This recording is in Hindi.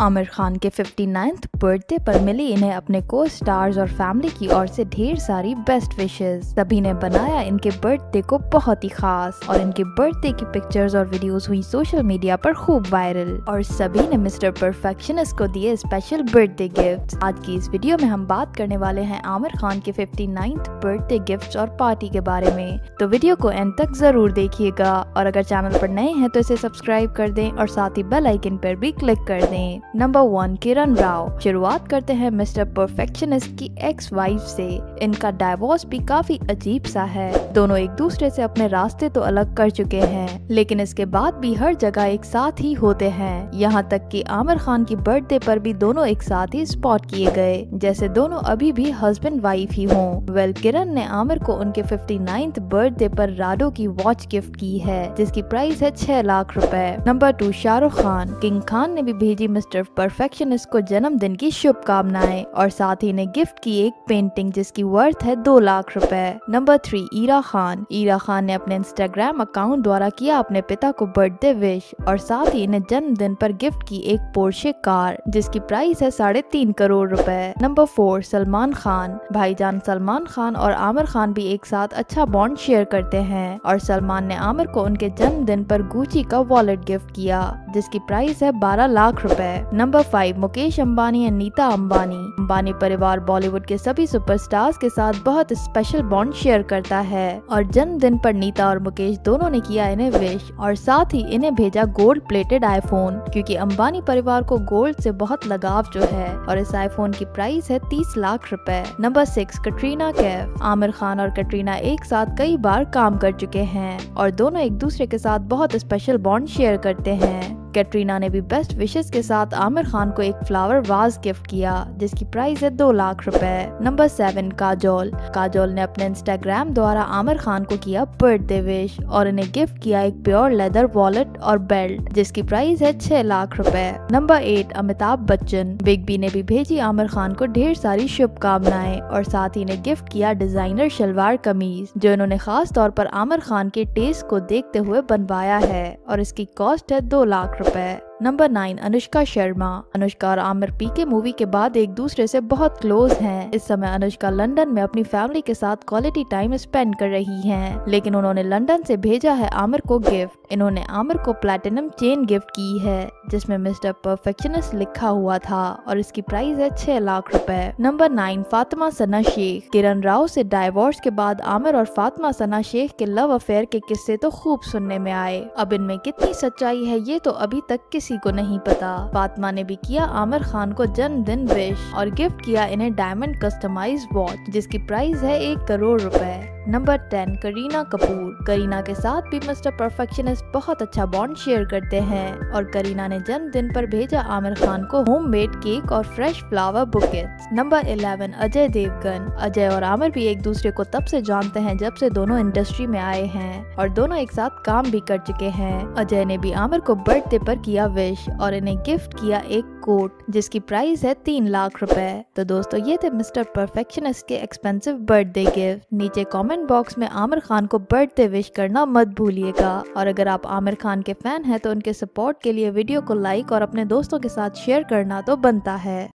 आमिर खान के 59th बर्थडे पर मिली इन्हें अपने को स्टार्स और फैमिली की ओर से ढेर सारी बेस्ट विशेस। सभी ने बनाया इनके बर्थडे को बहुत ही खास और इनके बर्थडे की पिक्चर्स और वीडियोस हुई सोशल मीडिया पर खूब वायरल और सभी ने मिस्टर परफेक्शनिस्ट को दिए स्पेशल बर्थडे गिफ्ट्स। आज की इस वीडियो में हम बात करने वाले हैं आमिर खान के 59th बर्थडे गिफ्ट्स और पार्टी के बारे में, तो वीडियो को एंड तक जरूर देखिएगा और अगर चैनल पर नए हैं तो इसे सब्सक्राइब कर दें और साथ ही बेल आइकन पर भी क्लिक कर दें। नंबर 1, किरण राव। शुरुआत करते हैं मिस्टर परफेक्शनिस्ट की एक्स वाइफ से। इनका डाइवोर्स भी काफी अजीब सा है, दोनों एक दूसरे से अपने रास्ते तो अलग कर चुके हैं लेकिन इसके बाद भी हर जगह एक साथ ही होते हैं, यहाँ तक कि आमिर खान की बर्थडे पर भी दोनों एक साथ ही स्पॉट किए गए जैसे दोनों अभी भी हस्बैंड वाइफ ही हों। किरण ने आमिर को उनके 59th बर्थडे पर राडो की वॉच गिफ्ट की है जिसकी प्राइस है 6 लाख रुपए। नंबर 2, शाहरुख खान। किंग खान ने भी भेजी मिस्टर परफेक्शनिस्ट को जन्मदिन की शुभकामनाएं और साथ ही ने गिफ्ट की एक पेंटिंग जिसकी वर्थ है 2 लाख रुपए। नंबर 3, ईरा खान। ईरा खान ने अपने इंस्टाग्राम अकाउंट द्वारा किया अपने पिता को बर्थडे विश और साथ ही इन्हें जन्मदिन पर गिफ्ट की एक पोर्शे कार जिसकी प्राइस है 3.5 करोड़ रुपए। नंबर 4, सलमान खान। भाईजान सलमान खान और आमिर खान भी एक साथ अच्छा बॉन्ड शेयर करते हैं और सलमान ने आमिर को उनके जन्मदिन पर गुची का वॉलेट गिफ्ट किया जिसकी प्राइस है 12 लाख रुपए। Number 5, Mukesh Ambani and Nita Ambani. अंबानी परिवार बॉलीवुड के सभी सुपरस्टार्स के साथ बहुत स्पेशल बॉन्ड शेयर करता है और जन्मदिन पर नीता और मुकेश दोनों ने किया इन्हें विश और साथ ही इन्हें भेजा गोल्ड प्लेटेड आईफोन, क्योंकि अंबानी परिवार को गोल्ड से बहुत लगाव जो है और इस आईफोन की प्राइस है 30 लाख रुपए। नंबर 6, कैटरीना कैफ। आमिर खान और कैटरीना एक साथ कई बार काम कर चुके हैं और दोनों एक दूसरे के साथ बहुत स्पेशल बॉन्ड शेयर करते हैं। कैटरीना ने भी बेस्ट विशेस के साथ आमिर खान को एक फ्लावर वाज गिफ्ट किया जिसकी प्राइस है 2 लाख रुपए। नंबर 7, काजोल। काजोल ने अपने इंस्टाग्राम द्वारा आमिर खान को किया बर्थडे विश और इन्हें गिफ्ट किया एक प्योर लेदर वॉलेट और बेल्ट जिसकी प्राइस है 6 लाख रुपए। Number 8, Amitabh Bachchan. Big B ने भी भेजी आमिर खान को ढेर सारी शुभकामनाएं और साथ ही ने गिफ्ट किया डिजाइनर शलवार कमीज जो इन्होंने खास तौर पर आमिर खान के टेस्ट को देखते हुए बनवाया है और इसकी कॉस्ट है 2 लाख रुपए। नंबर 9, अनुष्का शर्मा। अनुष्का और आमिर पीके मूवी के बाद एक दूसरे से बहुत क्लोज हैं। इस समय अनुष्का लंदन में अपनी फैमिली के साथ क्वालिटी टाइम स्पेंड कर रही हैं, लेकिन उन्होंने लंदन से भेजा है आमिर को गिफ्ट। इन्होंने आमिर को प्लैटिनम चेन गिफ्ट की है जिसमें मिस्टर परफेक्शनिस्ट लिखा हुआ था और इसकी प्राइस है 6 लाख रुपए। नंबर 9, फातिमा सना शेख। किरण राव से डाइवोर्स के बाद आमिर और फातिमा सना शेख के लव अफेयर के किस्से तो खूब सुनने में आए, अब इनमें कितनी सच्चाई है ये तो अभी तक को नहीं पता। फातिमा ने भी किया आमिर खान को जन्मदिन विश और गिफ्ट किया इन्हें डायमंड कस्टमाइज वॉच जिसकी प्राइस है 1 करोड़ रुपए। नंबर 10, करीना कपूर। करीना के साथ भी मिस्टर परफेक्शनिस्ट बहुत अच्छा बॉन्ड शेयर करते हैं और करीना ने जन्मदिन पर भेजा आमिर खान को होममेड केक और fresh flower bouquets. Number 11, Ajay Devgan. Ajay और आमिर भी एक दूसरे को तब से जानते हैं जब से दोनों इंडस्ट्री में आए हैं और दोनों एक साथ काम भी कर चुके हैं। अजय ने भी आमिर को बर्थडे पर किया विश और इन्हें गिफ्ट किया एक कोट जिसकी प्राइस है 3 लाख रुपए। तो दोस्तों ये थे मिस्टर परफेक्शनिस्ट के एक्सपेंसिव बर्थडे गिफ्ट। नीचे कमेंट बॉक्स में आमिर खान को बर्थडे विश करना मत भूलिएगा और अगर आप आमिर खान के फैन हैं तो उनके सपोर्ट के लिए वीडियो को लाइक और अपने दोस्तों के साथ शेयर करना तो बनता है।